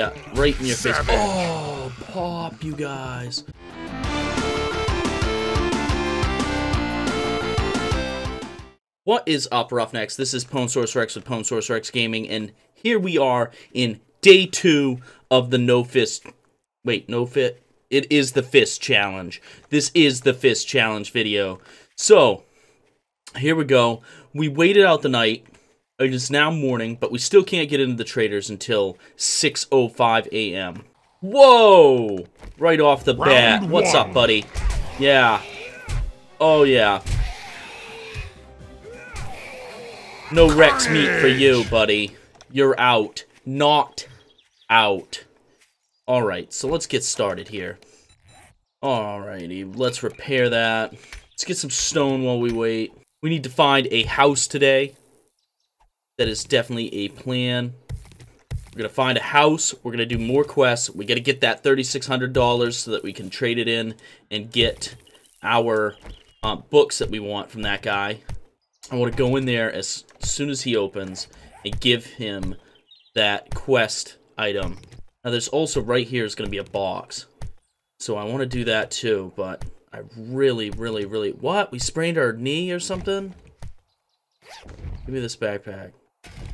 Yeah, right in your face. Oh, pop, you guys. What is up, Roughnecks? This is PwnsaurusRex with PwnsaurusRex Gaming, and here we are in day 2 of the no fist. Wait, no fit. It is the fist challenge. This is the fist challenge video. So, here we go. We waited out the night. It is now morning, but we still can't get into the traders until 6:05 a.m. Whoa! Right off the bat. What's up, buddy? Yeah. Oh, yeah. No Rex meat for you, buddy. You're out. Not out. Alright, so let's get started here. Alrighty, let's repair that. Let's get some stone while we wait. We need to find a house today. That is definitely a plan. We're going to find a house. We're going to do more quests. We got to get that $3,600 so that we can trade it in and get our books that we want from that guy. I want to go in there as soon as he opens and give him that quest item. Now, there's also right here is going to be a box. So I want to do that too, but I really... What? We sprained our knee or something? Give me this backpack.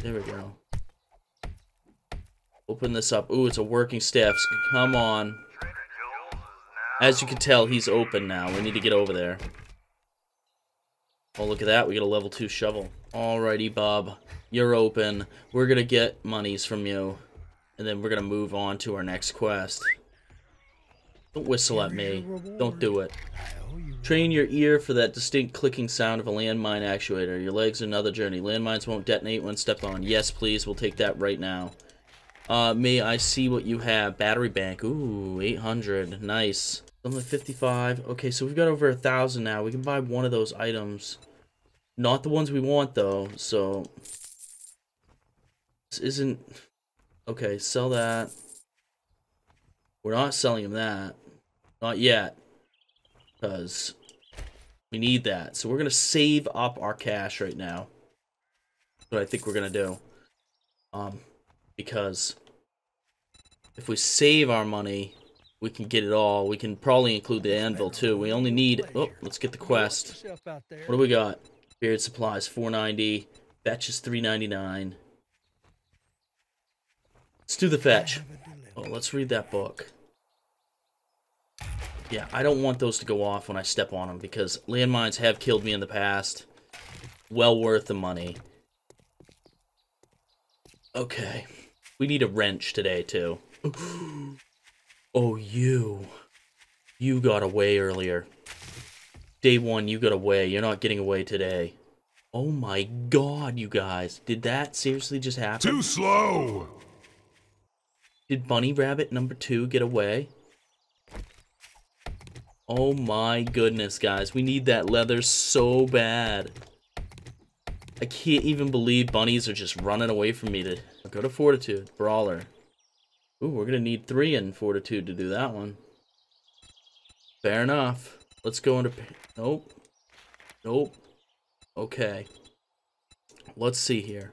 There we go. Open this up. Ooh, it's a working staff. Come on. As you can tell, he's open now. We need to get over there. Oh, look at that. We got a level 2 shovel. Alrighty, Bob. You're open. We're going to get monies from you. And then we're going to move on to our next quest. Don't whistle at me. Don't do it. Train your ear for that distinct clicking sound of a landmine actuator. Your legs are another journey. Landmines won't detonate when stepped on. Yes, please. We'll take that right now. May I see what you have? Battery bank. Ooh, 800. Nice. Something 55. Okay, so we've got over 1,000 now. We can buy one of those items. Not the ones we want, though. So, this isn't... Okay, sell that. We're not selling him that. Not yet. Because we need that. So we're going to save up our cash right now. That's what I think we're going to do. Because if we save our money, we can get it all. We can probably include the anvil, too. We only need... Oh, let's get the quest. What do we got? Beard supplies, $4.90. Fetch is $3.99. Let's do the fetch. Oh, let's read that book. Yeah, I don't want those to go off when I step on them because landmines have killed me in the past. Well worth the money. Okay. We need a wrench today, too. Oh, you. You got away earlier. Day 1, you got away. You're not getting away today. Oh my god, you guys. Did that seriously just happen? Too slow! Did Bunny Rabbit number 2 get away? Oh my goodness, guys. We need that leather so bad. I can't even believe bunnies are just running away from me. To go to Fortitude. Brawler. Ooh, we're going to need 3 in Fortitude to do that one. Fair enough. Let's go into... Nope. Nope. Okay. Let's see here.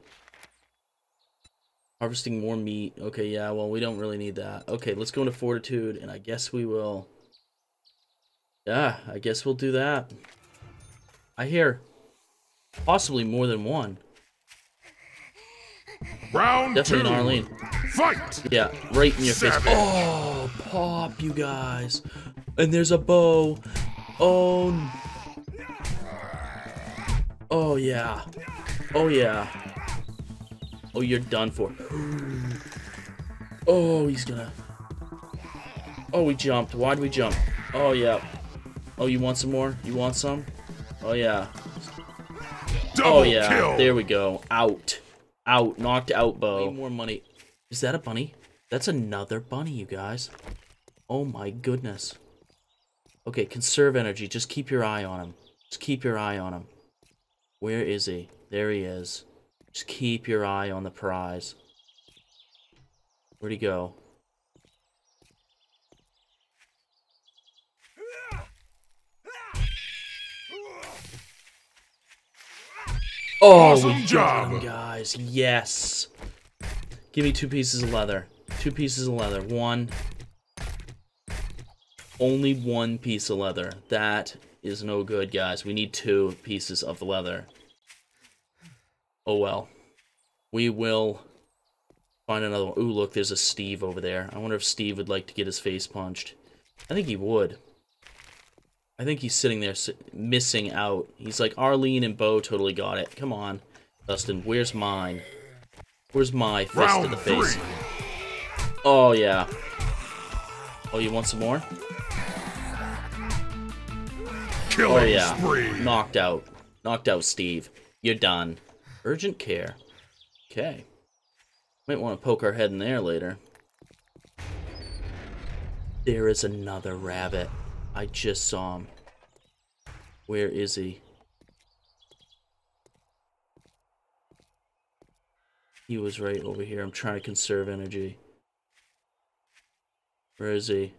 Harvesting more meat. Okay, yeah, well, we don't really need that. Okay, let's go into Fortitude, and I guess we will... Yeah, I guess we'll do that. I hear possibly more than one. Round definitely 2. Arlene. Fight! Yeah, right in your face. Oh, pop, you guys. And there's a bow. Oh. Oh, yeah. Oh, yeah. Oh, you're done for. Oh, he's gonna... Oh, we jumped. Why'd we jump? Oh, yeah. Oh, you want some more? You want some? Oh, yeah. Oh, yeah. There we go. Out. Out. Knocked out, Bo. Need more money. Is that a bunny? That's another bunny, you guys. Oh, my goodness. Okay, conserve energy. Just keep your eye on him. Just keep your eye on him. Where is he? There he is. Just keep your eye on the prize. Where'd he go? Oh, awesome job, guys. Yes. Give me 2 pieces of leather. Two pieces of leather. One. Only one piece of leather. That is no good, guys. We need 2 pieces of leather. Oh, well. We will find another one. Ooh, look, there's a Steve over there. I wonder if Steve would like to get his face punched. I think he would. I think he's sitting there missing out. He's like, Arlene and Bo totally got it. Come on, Dustin, where's mine? Where's my fist Round in the face? 3. Oh, yeah. Oh, you want some more? Killing spree. Knocked out. Knocked out, Steve. You're done. Urgent care. Okay. Might want to poke our head in there later. There is another rabbit. I just saw him. Where is he? He was right over here. I'm trying to conserve energy. Where is he?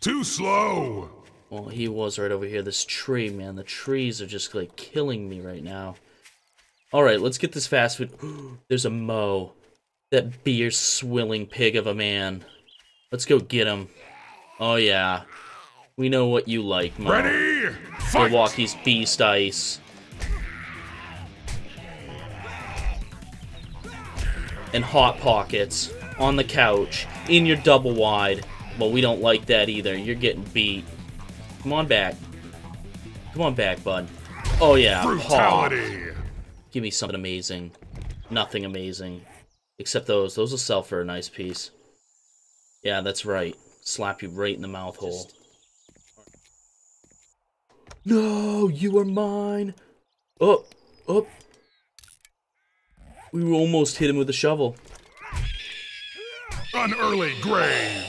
Too slow! Well, he was right over here. This tree, man. The trees are just, like, killing me right now. Alright, let's get this fast food. There's a Moe. That beer-swilling pig of a man. Let's go get him. Oh, yeah. We know what you like, Moe. Ready? Fight! Milwaukee's Best Ice. And Hot Pockets. On the couch. In your double wide. Well, we don't like that either. You're getting beat. Come on back. Come on back, bud. Oh, yeah. Brutality. Pop. Give me something amazing. Nothing amazing. Except those. Those will sell for a nice piece. Yeah, that's right. Slap you right in the mouth hole. No, you are mine. Up, up. We almost hit him with a shovel. An early grave.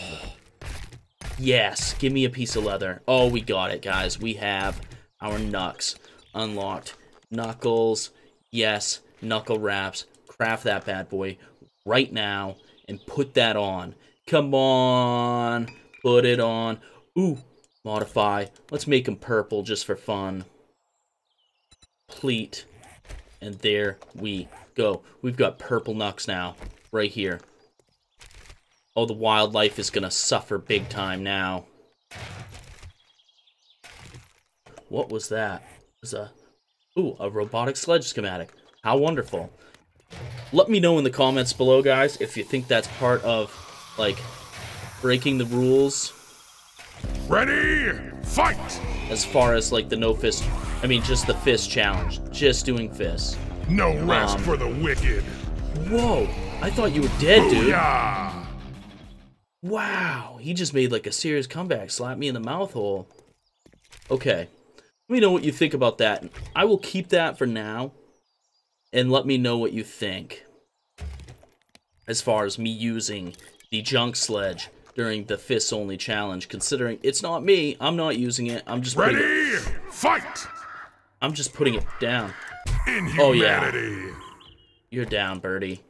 Yes, give me a piece of leather. Oh, we got it, guys. We have our knucks unlocked. Knuckles. Yes, knuckle wraps. Craft that bad boy right now and put that on. Come on. Put it on. Ooh, modify. Let's make them purple just for fun. Pleat. And there we go. We've got purple knucks now right here. Oh, the wildlife is gonna suffer big time now. What was that? It was a... Ooh, a robotic sledge schematic. How wonderful. Let me know in the comments below, guys, if you think that's part of, like, breaking the rules. Ready? Fight! As far as, like, the no fist... I mean, just the fist challenge. Just doing fists. No rest for the wicked. Whoa! I thought you were dead, dude. Booyah! Wow, he just made like a serious comeback. Slap me in the mouth hole. Okay, let me know what you think about that. I will keep that for now, and let me know what you think. As far as me using the junk sledge during the fists only challenge, considering it's not me, I'm not using it. I'm just ready. Fight. I'm just putting it down. Inhumanity. Oh yeah, you're down, birdie.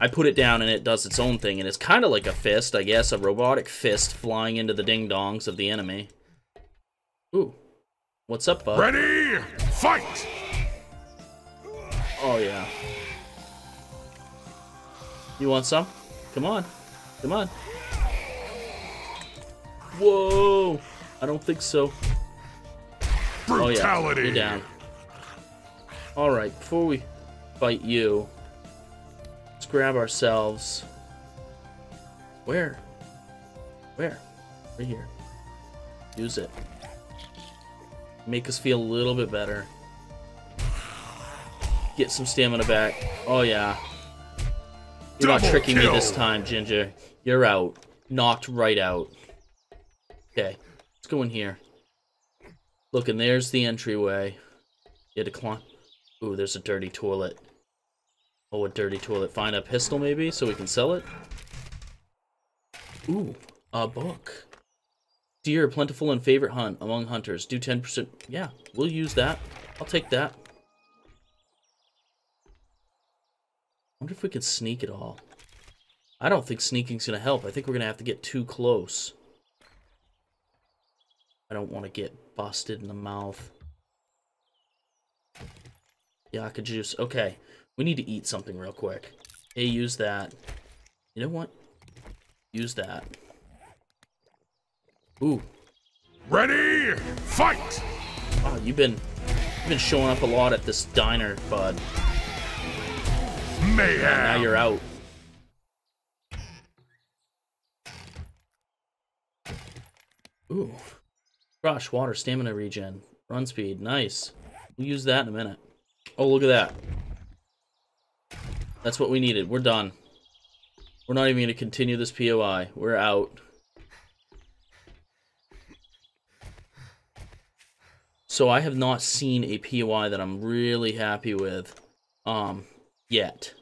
I put it down and it does its own thing, and it's kind of like a fist, I guess. A robotic fist flying into the ding-dongs of the enemy. Ooh. What's up, bud? Ready? Fight! Oh, yeah. You want some? Come on. Come on. Whoa! I don't think so. Brutality! Oh, yeah. You're down. Alright, before we fight you... grab ourselves where right here. Use it, make us feel a little bit better, get some stamina back. Oh yeah, you're not tricking me this time, Ginger. You're out, knocked right out. Okay, let's go in here. Look, and there's the entryway. You had to climb. Ooh, there's a dirty toilet. Oh, a dirty toilet. Find a pistol, maybe, so we can sell it. Ooh, a book. Deer, plentiful and favorite hunt among hunters. Do 10%. Yeah, we'll use that. I'll take that. Wonder if we could sneak at all. I don't think sneaking's gonna help. I think we're gonna have to get too close. I don't want to get busted in the mouth. Yaka juice. Okay, we need to eat something real quick. Hey, use that. You know what? Use that. Ooh. Ready? Fight! Wow, you've been showing up a lot at this diner, bud. Mayhem. Now you're out. Ooh. Crush, water, stamina regen, run speed, nice. We'll use that in a minute. Oh, look at that. That's what we needed. We're done. We're not even going to continue this POI. We're out. So I have not seen a POI that I'm really happy with yet.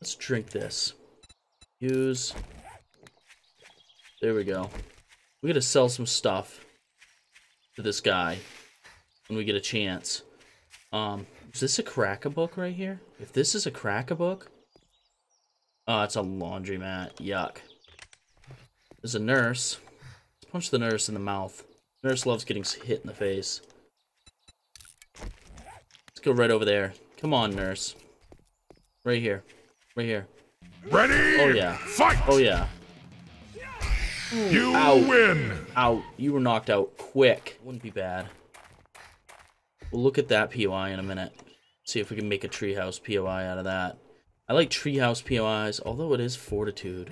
Let's drink this. Use... There we go. We gotta sell some stuff to this guy when we get a chance. Is this a crack-a-book right here? If this is a crack-a-book... Oh, it's a laundromat. Yuck. There's a nurse. Let's punch the nurse in the mouth. The nurse loves getting hit in the face. Let's go right over there. Come on, nurse. Right here. Right here. Ready? Oh, yeah. Fight! Oh, yeah. You out. Win! Out. You were knocked out quick. Wouldn't be bad. We'll look at that POI in a minute. See if we can make a treehouse POI out of that. I like treehouse POIs, although it is fortitude.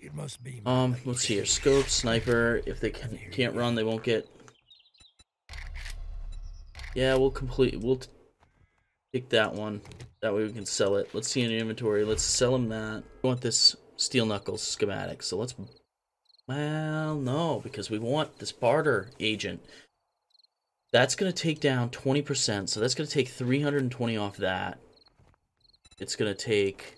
It must be let's see here. Scope, sniper. If they can't run, they won't get. Yeah, we'll pick that one. That way we can sell it. Let's see in the inventory. Let's sell them that. We want this steel knuckles schematic, so let's. Well, no, because we want this barter agent. That's going to take down 20%, so that's going to take 320 off that. It's going to take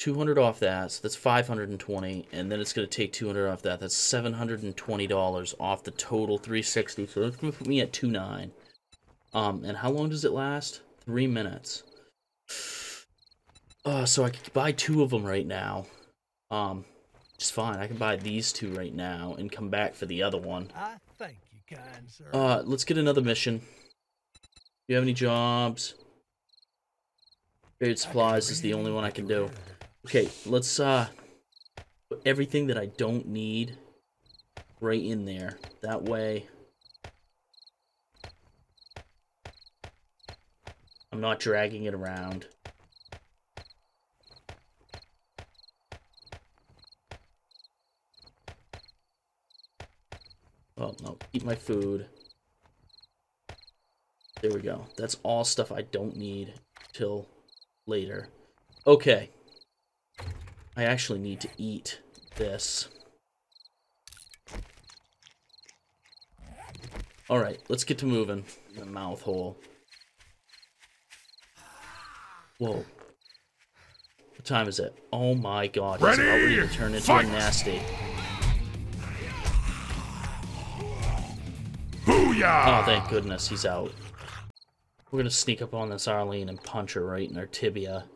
200 off that, so that's 520, and then it's going to take 200 off that. That's $720 off the total 360, so that's going to put me at 29. And how long does it last? 3 minutes. So I could buy 2 of them right now. It's fine. I can buy these 2 right now and come back for the other one. I thank you, kind sir. Let's get another mission. Do you have any jobs? Trade supplies is the only one I can do. Okay, let's put everything that I don't need right in there. That way I'm not dragging it around. Oh, no. Eat my food. There we go. That's all stuff I don't need till later. Okay. I actually need to eat this. Alright, let's get to moving. The mouth hole. Whoa. What time is it? Oh my god. It's about ready to turn into a nasty. Oh, thank goodness, he's out. We're gonna sneak up on this Arlene and punch her right in her tibia.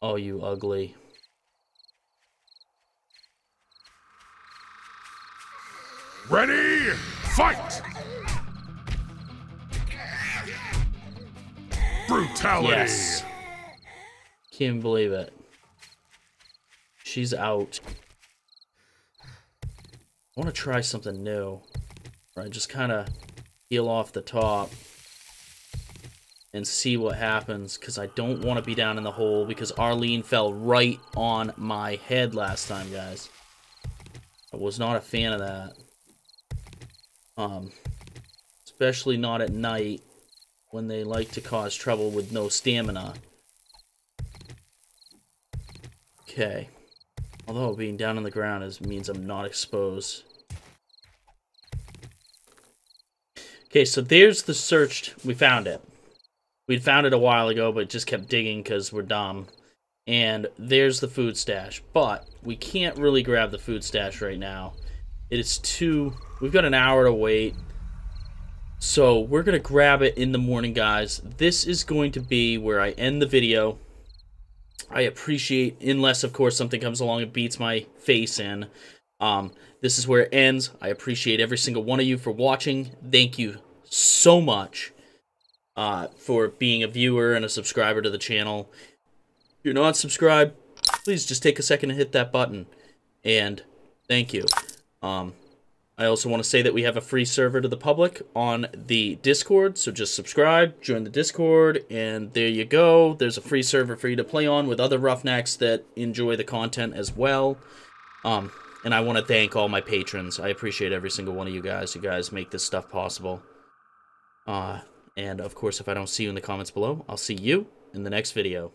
Oh, you ugly. Ready? Fight! Brutality! Yes. Can't believe it. She's out. I wanna try something new. I just kind of heal off the top and see what happens, because I don't want to be down in the hole, because Arlene fell right on my head last time, guys. I was not a fan of that. Especially not at night, when they like to cause trouble with no stamina. Okay. Although being down on the ground means I'm not exposed. Okay, so there's the searched. We found it. We'd found it a while ago, but just kept digging because we're dumb. And there's the food stash. But we can't really grab the food stash right now. It is too... We've got an hour to wait. So we're going to grab it in the morning, guys. This is going to be where I end the video. I appreciate, unless, of course, something comes along and beats my face in. This is where it ends. I appreciate every single one of you for watching. Thank you so much for being a viewer and a subscriber to the channel. If you're not subscribed, please just take a second and hit that button. And thank you. I also want to say that we have a free server to the public on the Discord, so just subscribe, join the Discord, and there you go. There's a free server for you to play on with other Roughnecks that enjoy the content as well. And I want to thank all my patrons. I appreciate every single one of you guys. You guys make this stuff possible. And, of course, if I don't see you in the comments below, I'll see you in the next video.